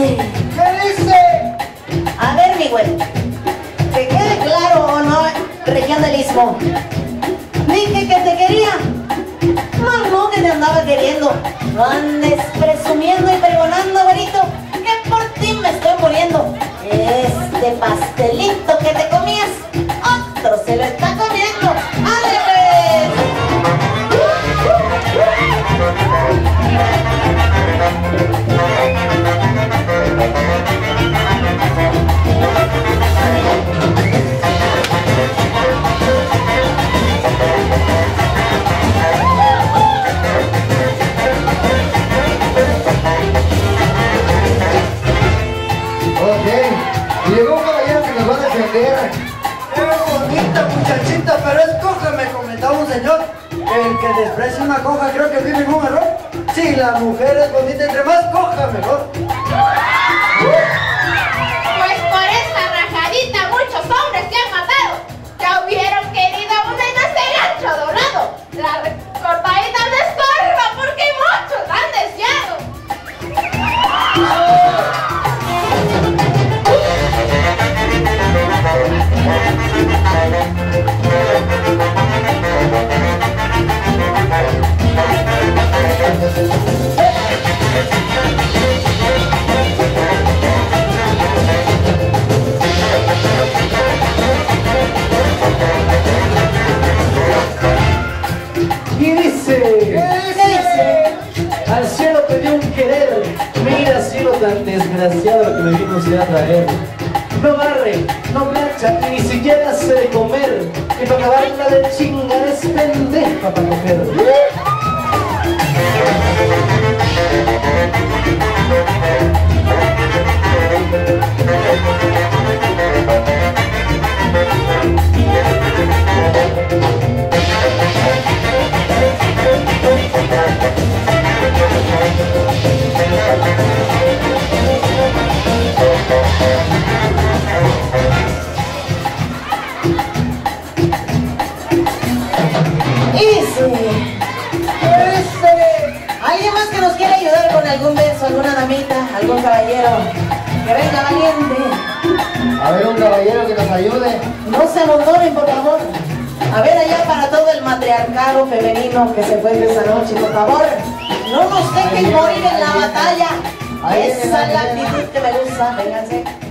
dice? ¿Qué dice? A ver, mi güey, que quede claro o no, región del Istmo. Dije que te quería, mas no que te andaba queriendo. No andes presumiendo y pregonando, güerito, que por ti me estoy muriendo. Este pastelito que te comías, otro se lo está comiendo. ¡Ale, llegó un caballero que nos va a defender! ¡Era bonita muchachita, pero es coja! Me comentaba un señor. El que desprecia una coja creo que vive en un error. Si la mujer es bonita, entre más coja, mejor. Pues por esa rajadita muchos hombres que han matado ya hubieran querido una en ese gancho dorado. La cortadita me estorba porque muchos la han desviado. Y dice, al cielo pedí un querer, mira cielo tan desgraciado que me vino usted a traer. No barre, no plancha, ni siquiera sé de comer, y para acabarla de chingar es pendeja para coger. ¿Alguien más que nos quiera ayudar con algún verso, alguna damita, algún caballero? Que venga valiente. A ver, un caballero que nos ayude. No se amontonen, por favor. A ver allá para todo el matriarcado femenino que se fue esta noche, por favor. No nos dejen morir en la batalla. Esa es la actitud que me gusta, vénganse.